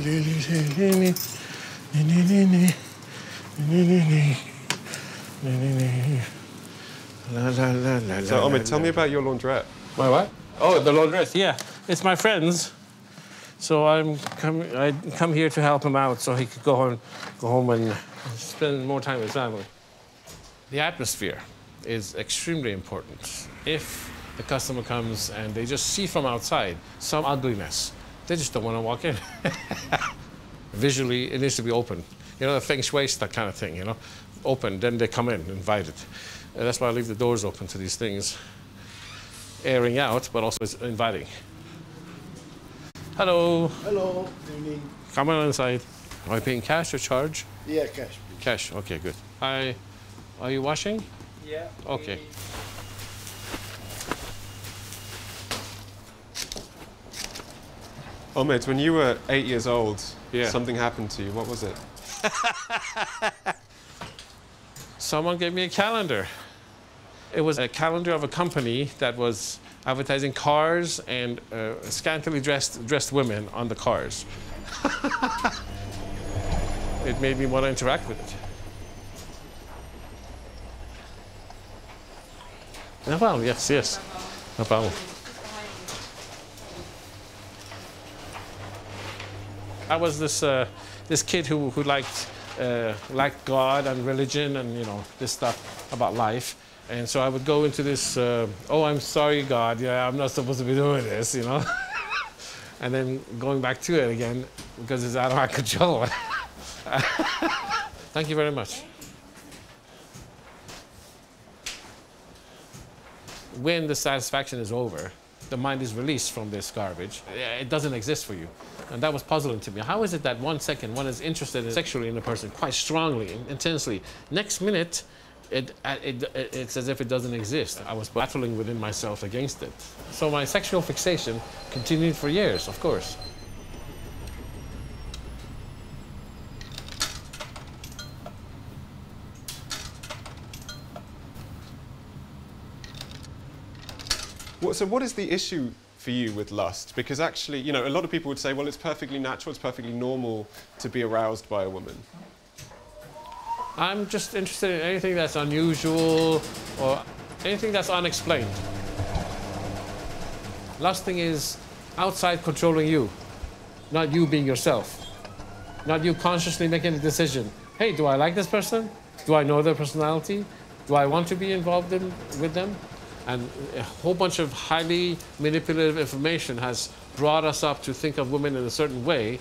So, Omid, tell me about your laundrette. My what? Oh, the laundrette, yeah. It's my friend's. So I come here to help him out so he could go home and spend more time with his family. The atmosphere is extremely important. If the customer comes and they just see from outside some ugly mess, they just don't want to walk in. Visually, it needs to be open. You know, the feng shui, that kind of thing, you know? Open, then they come in, invited. And that's why I leave the doors open to these things. Airing out, but also it's inviting. Hello. Hello. Evening. Come on inside. Am I paying cash or charge? Yeah, cash, please. Cash, okay, good. Hi. Are you washing? Yeah. Okay. Omid, when you were 8 years old, yeah, something happened to you. What was it? Someone gave me a calendar. It was a calendar of a company that was advertising cars and scantily dressed women on the cars. It made me want to interact with it. No problem, yes, yes. No problem. I was this kid who liked God and religion and, you know, this stuff about life. And so I would go into this, oh, I'm sorry, God, yeah, I'm not supposed to be doing this, you know? And then going back to it again, because it's out of my control. Thank you very much. When the satisfaction is over, the mind is released from this garbage. It doesn't exist for you. And that was puzzling to me. How is it that 1 second one is interested sexually in a person quite strongly, intensely? Next minute, it's as if it doesn't exist. I was battling within myself against it. So my sexual fixation continued for years, of course. So what is the issue for you with lust? Because actually, you know, a lot of people would say, well, it's perfectly natural, it's perfectly normal to be aroused by a woman. I'm just interested in anything that's unusual or anything that's unexplained. Lusting is outside controlling you, not you being yourself, not you consciously making a decision. Hey, do I like this person? Do I know their personality? Do I want to be involved with them? And a whole bunch of highly manipulative information has brought us up to think of women in a certain way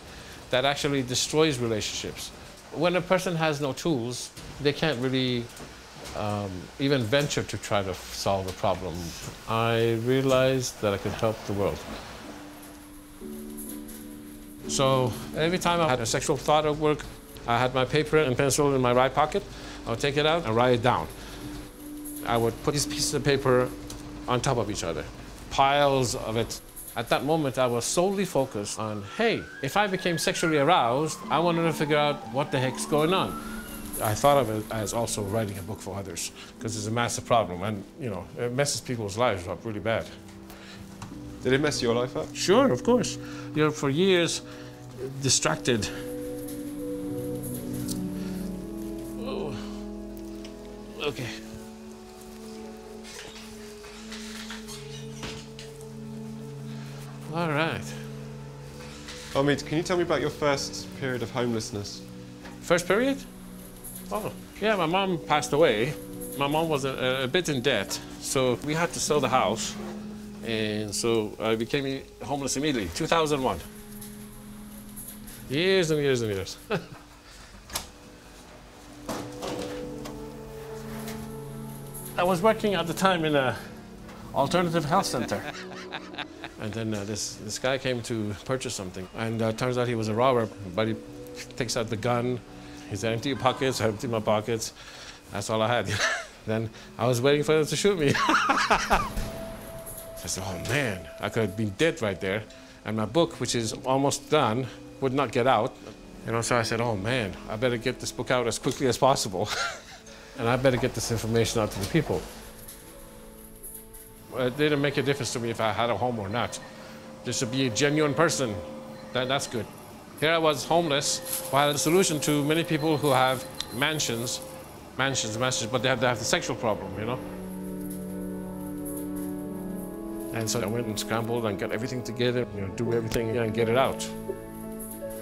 that actually destroys relationships. When a person has no tools, they can't really even venture to try to solve a problem. I realized that I could help the world. So every time I had a sexual thought at work, I had my paper and pencil in my right pocket. I would take it out and write it down. I would put these pieces of paper on top of each other, piles of it. At that moment, I was solely focused on, hey, if I became sexually aroused, I wanted to figure out what the heck's going on. I thought of it as also writing a book for others, because it's a massive problem, and, you know, it messes people's lives up really bad. Did it mess your life up? Sure, of course. You're, for years, distracted. Oh. Okay. All right. Omid, can you tell me about your first period of homelessness? First period? Oh, yeah, my mom passed away. My mom was a bit in debt, so we had to sell the house. And so I became homeless immediately, 2001. Years and years and years. I was working at the time in an alternative health center. And then this guy came to purchase something, and turns out he was a robber. But he takes out the gun. He said, "Empty your pockets." I emptied my pockets. That's all I had. Then I was waiting for them to shoot me. I said, "Oh man, I could have been dead right there." And my book, which is almost done, would not get out. You know, so I said, "Oh man, I better get this book out as quickly as possible, and I better get this information out to the people." It didn't make a difference to me if I had a home or not. Just to be a genuine person, that's good. Here I was homeless, while the solution to many people who have mansions, but they have the sexual problem, you know? And so I went and scrambled and got everything together, you know, do everything and get it out.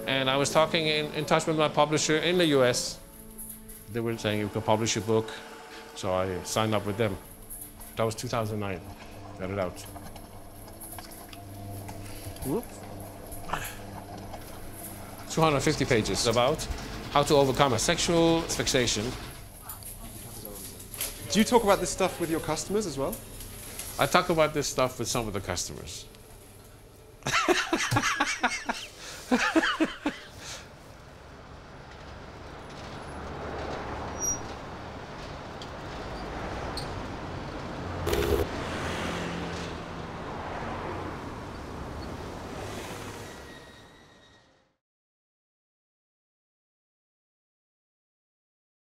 And I was talking in touch with my publisher in the US. They were saying, you can publish your book. So I signed up with them. That was 2009, got it out. Whoops. 250 pages about how to overcome a sexual fixation. Do you talk about this stuff with your customers as well? I talk about this stuff with some of the customers.